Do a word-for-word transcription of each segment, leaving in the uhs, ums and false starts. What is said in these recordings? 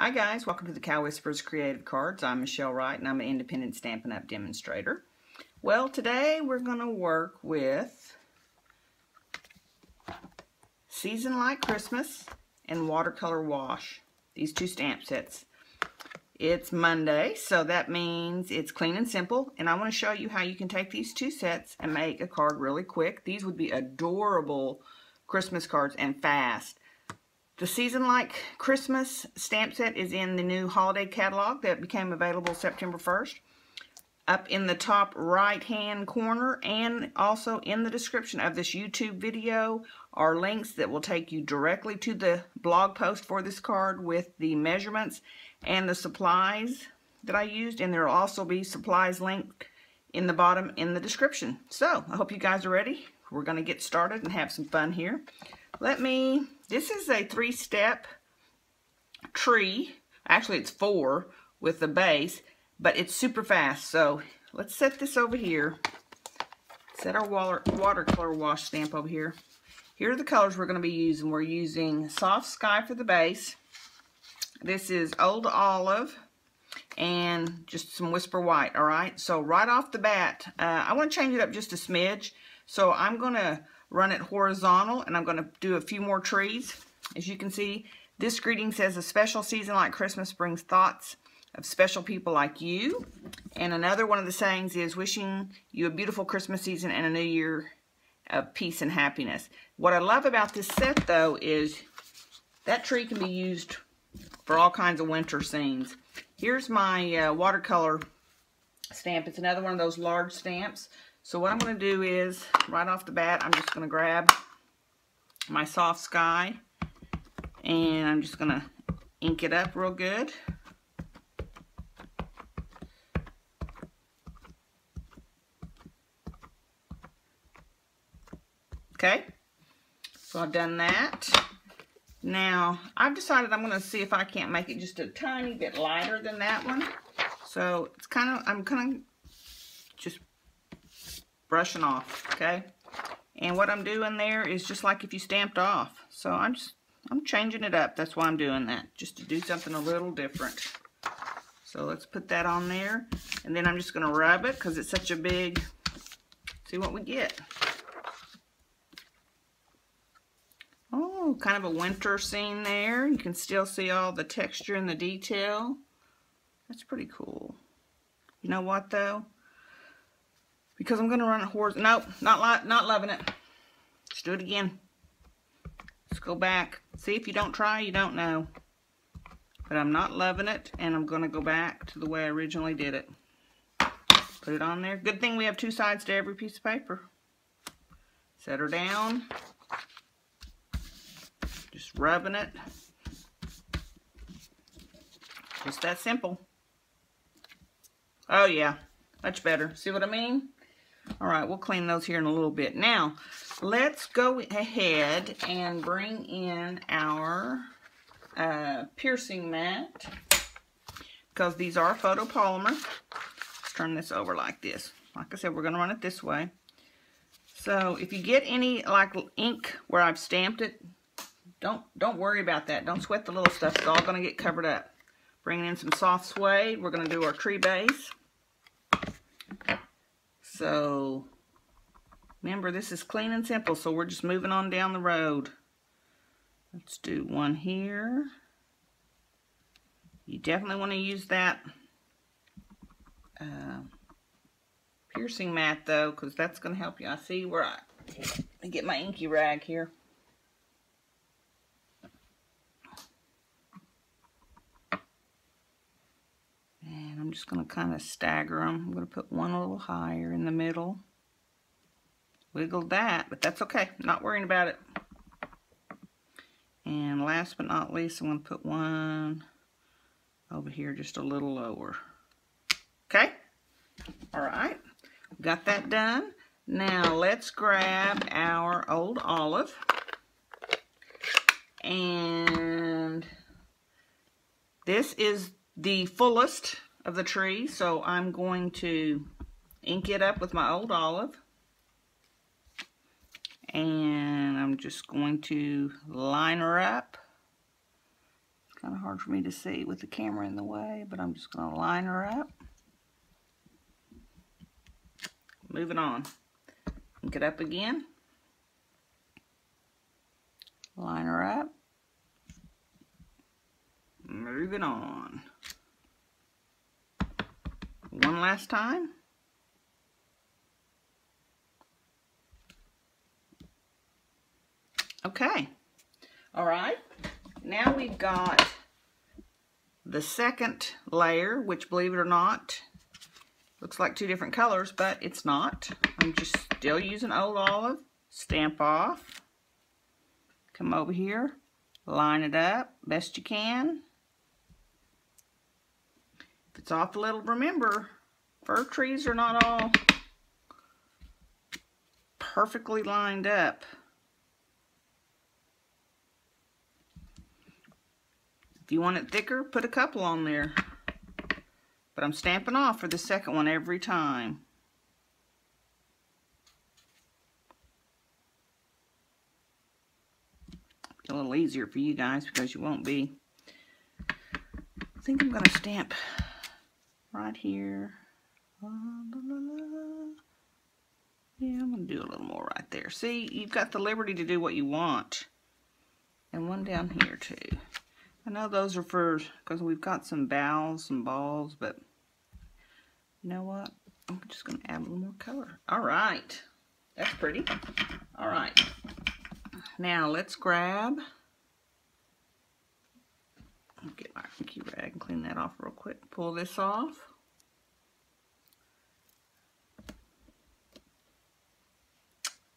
Hi guys, welcome to The Cow Whisperer's Creative Cards. I'm Michelle Wright and I'm an independent Stampin' Up! Demonstrator. Well, today we're going to work with Season Like Christmas and Watercolor Wash. These two stamp sets. It's Monday, so that means it's clean and simple, and I want to show you how you can take these two sets and make a card really quick. These would be adorable Christmas cards and fast. The Season Like Christmas stamp set is in the new holiday catalog that became available September first. Up in the top right hand corner and also in the description of this YouTube video are links that will take you directly to the blog post for this card with the measurements and the supplies that I used, and there will also be supplies linked in the bottom in the description. So I hope you guys are ready. We're going to get started and have some fun here. Let me, this is a three-step tree. Actually, it's four with the base, but it's super fast. So let's set this over here. Set our water, watercolor wash stamp over here. Here are the colors we're going to be using. We're using Soft Sky for the base. This is Old Olive and just some Whisper White, all right? So right off the bat, uh, I want to change it up just a smidge. So I'm going to run it horizontal, and I'm going to do a few more trees. As you can see, this greeting says, a special season like Christmas brings thoughts of special people like you. And another one of the sayings is, wishing you a beautiful Christmas season and a new year of peace and happiness. What I love about this set, though, is that tree can be used for all kinds of winter scenes. Here's my uh, watercolor stamp. It's another one of those large stamps. So what I'm going to do is, right off the bat, I'm just going to grab my Soft Sky, and I'm just going to ink it up real good. Okay, so I've done that. Now, I've decided I'm going to see if I can't make it just a tiny bit lighter than that one. So it's kind of, I'm kind of just brushing off, okay? And what I'm doing there is just like if you stamped off. So I'm just, I'm changing it up. That's why I'm doing that, just to do something a little different. So let's put that on there. And then I'm just gonna rub it because it's such a big, see what we get. Oh, kind of a winter scene there. You can still see all the texture and the detail. That's pretty cool. You know what though? Because I'm going to run a horse. Nope, not, not loving it. Let's do it again. Let's go back. See, if you don't try, you don't know. But I'm not loving it, and I'm going to go back to the way I originally did it. Put it on there. Good thing we have two sides to every piece of paper. Set her down. Just rubbing it. Just that simple. Oh, yeah. Much better. See what I mean? All right, we'll clean those here in a little bit. Now, let's go ahead and bring in our uh, piercing mat, because these are photopolymer. Let's turn this over like this. Like I said, we're going to run it this way. So if you get any like ink where I've stamped it, don't, don't worry about that. Don't sweat the little stuff. It's all going to get covered up. Bringing in some Soft Suede. We're going to do our tree base. So, remember, this is clean and simple, so we're just moving on down the road. Let's do one here. You definitely want to use that uh, piercing mat, though, because that's going to help you. I see where I, I get my inky rag here. And I'm just going to kind of stagger them. I'm going to put one a little higher in the middle. Wiggled that, but that's okay. I'm not worrying about it. And last but not least, I'm going to put one over here just a little lower. Okay? All right. Got that done. Now let's grab our Old Olive. And this is the fullest of the tree, so I'm going to ink it up with my Old Olive, and I'm just going to line her up, kind of hard for me to see with the camera in the way, but I'm just going to line her up. Moving on. Hook it up again. Line her up. Moving on. One last time. Okay. All right. Now we've got the second layer, which, believe it or not, looks like two different colors, but it's not. I'm just still using Old Olive. Stamp off. Come over here. Line it up best you can. If it's off a little, remember, fir trees are not all perfectly lined up. If you want it thicker, put a couple on there. But I'm stamping off for the second one every time. Be a little easier for you guys because you won't be. I think I'm going to stamp right here. La, la, la, la. Yeah, I'm going to do a little more right there. See, you've got the liberty to do what you want. And one down here too. I know those are for, because we've got some bowls and balls, but you know what? I'm just going to add a little more color. All right. That's pretty. All right. Now let's grab, I'll get my funky rag and clean that off real quick. Pull this off.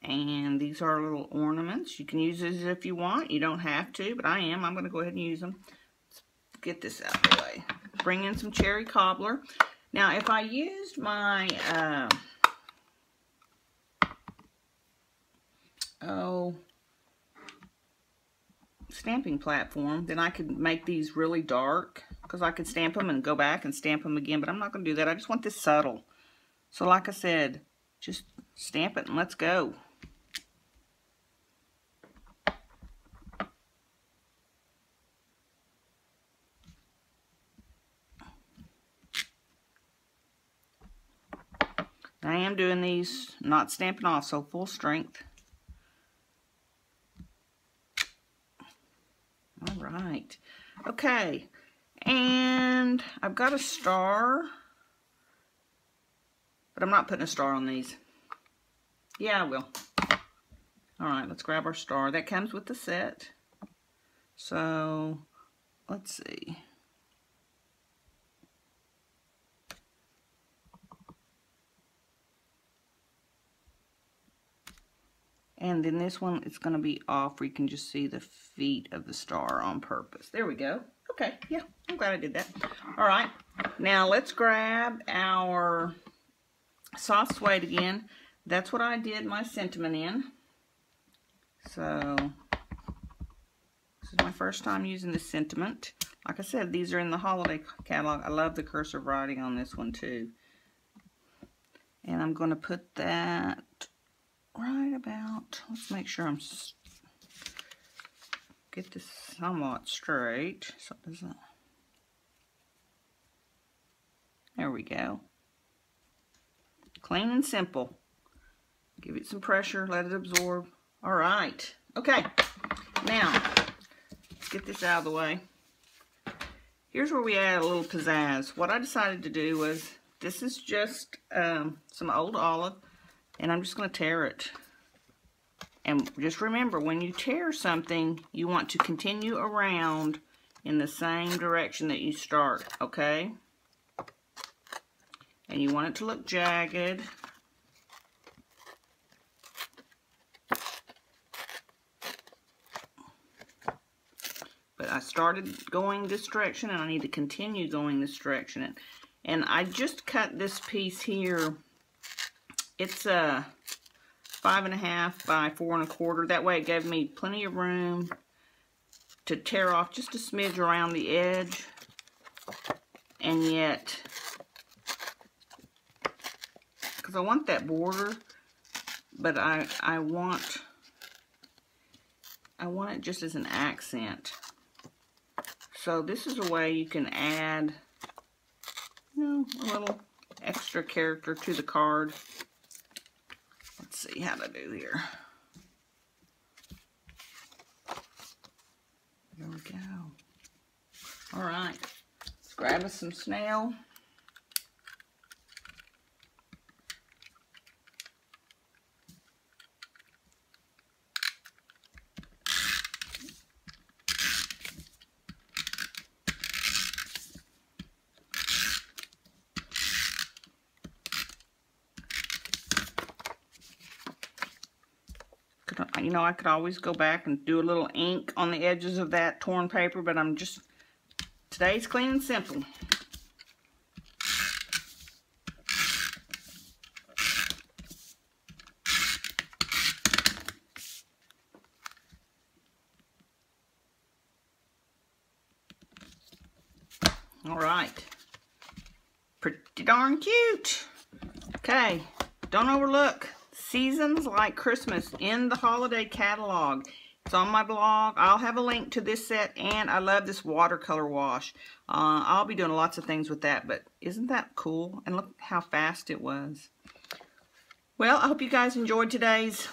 And these are little ornaments. You can use these if you want. You don't have to, but I am. I'm going to go ahead and use them. Let's get this out of the way. Bring in some cherry cobbler. Now, if I used my, uh, oh, stamping platform, then I could make these really dark because I could stamp them and go back and stamp them again, but I'm not going to do that. I just want this subtle. So, like I said, just stamp it and let's go. I am doing these not stamping off, so full strength. All right. Okay. And I've got a star, but I'm not putting a star on these. Yeah, I will. All right, let's grab our star. That comes with the set. So, let's see. And then this one, it's going to be off where you can just see the feet of the star on purpose. There we go. Okay, yeah, I'm glad I did that. All right, now let's grab our soft suede again. That's what I did my sentiment in. So, this is my first time using the sentiment. Like I said, these are in the holiday catalog. I love the cursive writing on this one too. And I'm going to put that right about, let's make sure I'm, get this somewhat straight. So it doesn't, there we go. Clean and simple. Give it some pressure, let it absorb. All right, okay. Now, let's get this out of the way. Here's where we add a little pizzazz. What I decided to do was, this is just um, some Old Olive, and I'm just gonna tear it. And just remember, when you tear something, you want to continue around in the same direction that you start, okay? And you want it to look jagged. But I started going this direction and I need to continue going this direction. And I just cut this piece here. It's a five and a half by four and a quarter. That way it gave me plenty of room to tear off just a smidge around the edge. And yet, because I want that border, but I, I want, I want it just as an accent. So this is a way you can add, you know, a little extra character to the card. Let's see how to do here. There we go. All right, let's grab us some snail. You know, I could always go back and do a little ink on the edges of that torn paper, but I'm just, today's clean and simple. All right. Pretty darn cute. Okay, don't overlook Seasons Like Christmas in the holiday catalog. It's on my blog. I'll have a link to this set, and I love this watercolor wash. Uh, I'll be doing lots of things with that, but isn't that cool? And look how fast it was. Well, I hope you guys enjoyed today's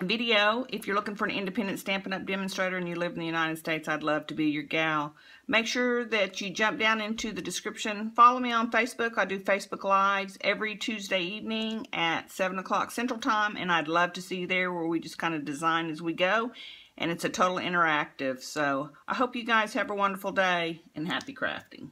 video. If you're looking for an independent Stampin' Up! Demonstrator and you live in the United States, I'd love to be your gal. Make sure that you jump down into the description. Follow me on Facebook. I do Facebook Lives every Tuesday evening at seven o'clock Central Time, and I'd love to see you there where we just kind of design as we go, and it's a total interactive. So I hope you guys have a wonderful day, and happy crafting.